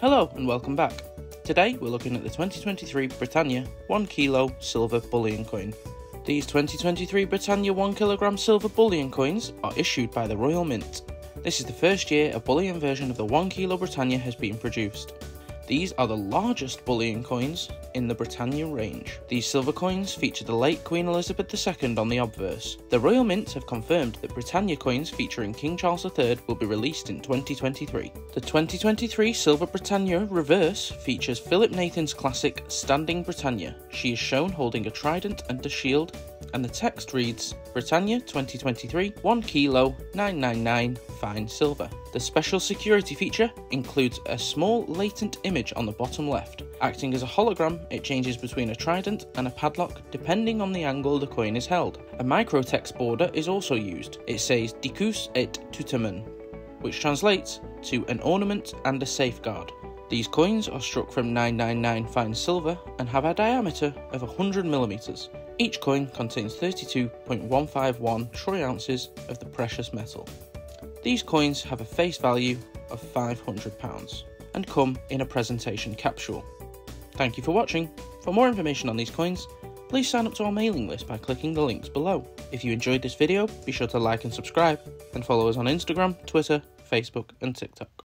Hello and welcome back. Today we're looking at the 2023 Britannia 1 kilo silver bullion coin. These 2023 Britannia 1 kilogram silver bullion coins are issued by the Royal Mint. This is the first year a bullion version of the 1 kilo Britannia has been produced. These are the largest bullion coins in the Britannia range. These silver coins feature the late Queen Elizabeth II on the obverse. The Royal Mint have confirmed that Britannia coins featuring King Charles III will be released in 2023. The 2023 Silver Britannia Reverse features Philip Nathan's classic Standing Britannia. She is shown holding a trident and a shield, and the text reads, Britannia 2023 1 kilo 999 fine silver. The special security feature includes a small latent image on the bottom left. Acting as a hologram, it changes between a trident and a padlock depending on the angle the coin is held. A microtext border is also used. It says Dicus et tutemen, which translates to an ornament and a safeguard. These coins are struck from 999 fine silver and have a diameter of 100 mm. Each coin contains 32.151 troy ounces of the precious metal. These coins have a face value of £500 and come in a presentation capsule. Thank you for watching. For more information on these coins, please sign up to our mailing list by clicking the links below. If you enjoyed this video, be sure to like and subscribe, and follow us on Instagram, Twitter, Facebook and TikTok.